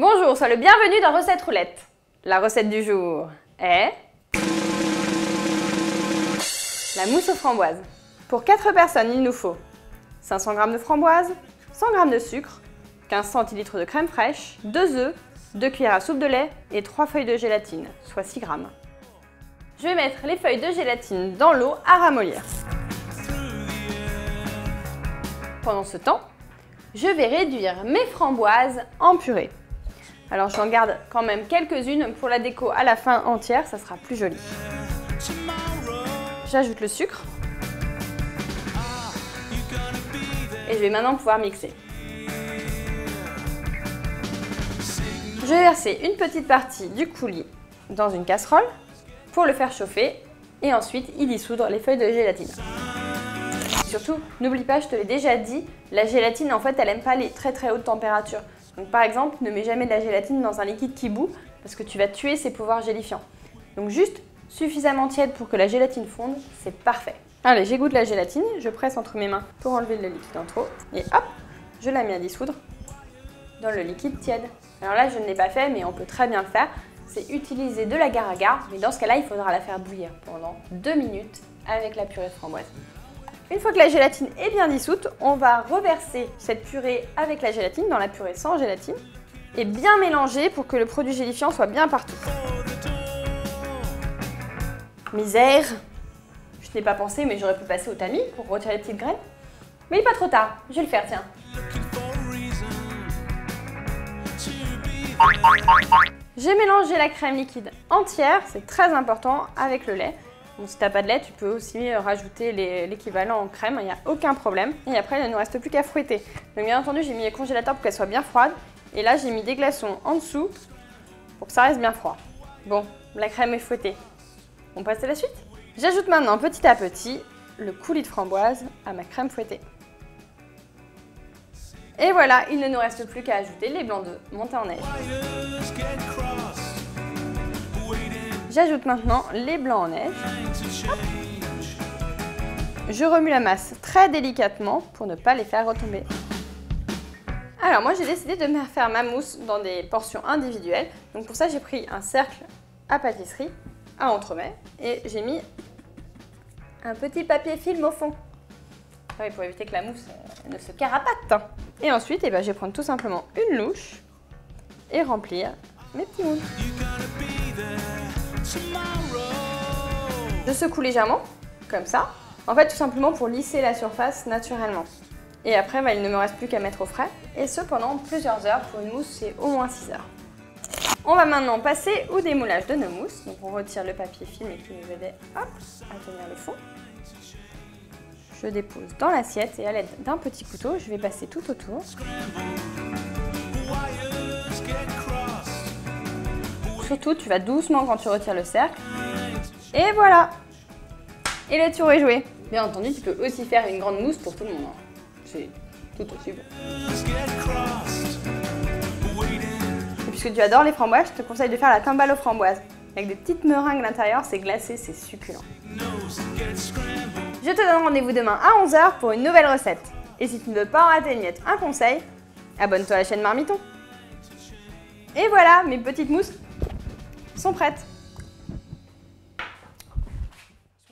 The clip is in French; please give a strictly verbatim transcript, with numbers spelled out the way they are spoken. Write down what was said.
Bonjour, sois le bienvenu dans Recette Roulette. La recette du jour est la mousse aux framboises. Pour quatre personnes, il nous faut cinq cents grammes de framboises, cent grammes de sucre, quinze centilitres de crème fraîche, deux œufs, deux cuillères à soupe de lait et trois feuilles de gélatine, soit six grammes. Je vais mettre les feuilles de gélatine dans l'eau à ramollir. Pendant ce temps, je vais réduire mes framboises en purée. Alors j'en garde quand même quelques-unes pour la déco à la fin entière, ça sera plus joli. J'ajoute le sucre. Et je vais maintenant pouvoir mixer. Je vais verser une petite partie du coulis dans une casserole pour le faire chauffer et ensuite y dissoudre les feuilles de gélatine. Et surtout, n'oublie pas, je te l'ai déjà dit, la gélatine en fait elle n'aime pas les très très hautes températures. Donc par exemple, ne mets jamais de la gélatine dans un liquide qui bout parce que tu vas tuer ses pouvoirs gélifiants. Donc juste suffisamment tiède pour que la gélatine fonde, c'est parfait. Allez, j'égoutte la gélatine, je presse entre mes mains pour enlever le liquide en trop et hop, je la mets à dissoudre dans le liquide tiède. Alors là, je ne l'ai pas fait, mais on peut très bien le faire. C'est utiliser de la agar-agar, mais dans ce cas-là, il faudra la faire bouillir pendant deux minutes avec la purée de framboise. Une fois que la gélatine est bien dissoute, on va reverser cette purée avec la gélatine dans la purée sans gélatine et bien mélanger pour que le produit gélifiant soit bien partout. Misère! Je n'ai pas pensé, mais j'aurais pu passer au tamis pour retirer les petites graines. Mais pas trop tard, je vais le faire, tiens. J'ai mélangé la crème liquide entière, c'est très important, avec le lait. Bon, si tu n'as pas de lait, tu peux aussi rajouter l'équivalent en crème, il n'y a aucun problème. Et après, il ne nous reste plus qu'à fouetter. Donc bien entendu, j'ai mis les congélateurs pour qu'elle soit bien froide. Et là, j'ai mis des glaçons en dessous pour que ça reste bien froid. Bon, la crème est fouettée. On passe à la suite? J'ajoute maintenant petit à petit le coulis de framboise à ma crème fouettée. Et voilà, il ne nous reste plus qu'à ajouter les blancs d'œufs montés en neige. J'ajoute maintenant les blancs en neige. Hop. Je remue la masse très délicatement pour ne pas les faire retomber. Alors moi j'ai décidé de me faire ma mousse dans des portions individuelles. Donc pour ça j'ai pris un cercle à pâtisserie, à entremets, et j'ai mis un petit papier film au fond. Oui, pour éviter que la mousse ne se carapate. Et ensuite, eh ben, je vais prendre tout simplement une louche et remplir mes petits moules. Je secoue légèrement, comme ça. En fait, tout simplement pour lisser la surface naturellement. Et après, bah, il ne me reste plus qu'à mettre au frais. Et ce, pendant plusieurs heures. Pour une mousse, c'est au moins six heures. On va maintenant passer au démoulage de nos mousses. Donc on retire le papier film qui nous aidait hop, à tenir le fond. Je dépose dans l'assiette et à l'aide d'un petit couteau, je vais passer tout autour. Surtout, tu vas doucement quand tu retires le cercle. Et voilà! Et le tour est joué. Bien entendu, tu peux aussi faire une grande mousse pour tout le monde. C'est tout aussi bon. Et puisque tu adores les framboises, je te conseille de faire la timbale aux framboises. Avec des petites meringues à l'intérieur, c'est glacé, c'est succulent. Je te donne rendez-vous demain à onze heures pour une nouvelle recette. Et si tu ne veux pas en rater une miette, un conseil, abonne-toi à la chaîne Marmiton. Et voilà, mes petites mousses sont prêtes.